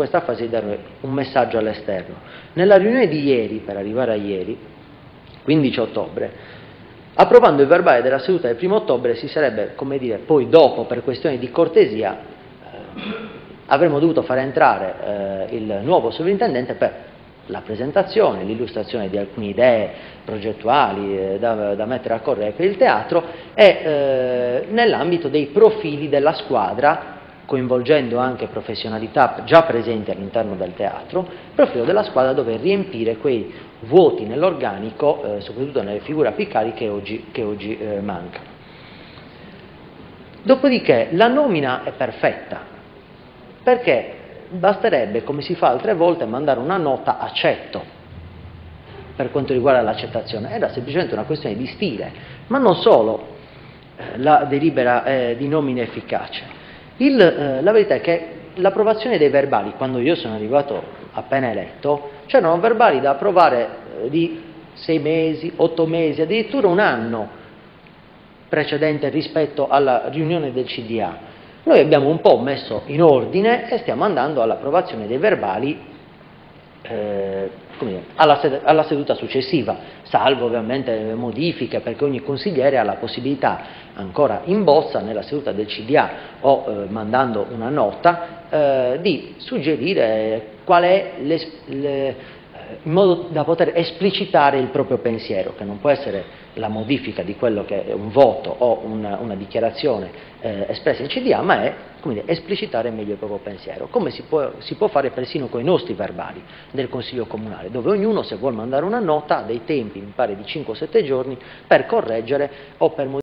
Questa fase di dare un messaggio all'esterno. Nella riunione di ieri, per arrivare a ieri, 15 ottobre, approvando il verbale della seduta del 1 ottobre si sarebbe, come dire, poi dopo, per questioni di cortesia, avremmo dovuto far entrare il nuovo sovrintendente per la presentazione, l'illustrazione di alcune idee progettuali da mettere a correre per il teatro e nell'ambito dei profili della squadra, coinvolgendo anche professionalità già presenti all'interno del teatro, profilo della squadra dove riempire quei vuoti nell'organico, soprattutto nelle figure apicali che oggi mancano. Dopodiché la nomina è perfetta, perché basterebbe, come si fa altre volte, mandare una nota accetto per quanto riguarda l'accettazione. Era semplicemente una questione di stile, ma non solo la delibera di nomina efficace. La verità è che l'approvazione dei verbali, quando io sono arrivato appena eletto, c'erano verbali da approvare di 6 mesi, 8 mesi, addirittura un anno precedente rispetto alla riunione del CDA. Noi abbiamo un po' messo in ordine e stiamo andando all'approvazione dei verbali alla seduta successiva, salvo ovviamente le modifiche, perché ogni consigliere ha la possibilità, ancora in bozza nella seduta del CDA o mandando una nota, di suggerire qual è in modo da poter esplicitare il proprio pensiero, che non può essere la modifica di quello che è un voto o una dichiarazione espressa in CDA, ma è, come dire, esplicitare meglio il proprio pensiero, come si può fare persino con i nostri verbali del Consiglio Comunale, dove ognuno, se vuol mandare una nota, ha dei tempi, mi pare, di 5 o 7 giorni per correggere o per modificare.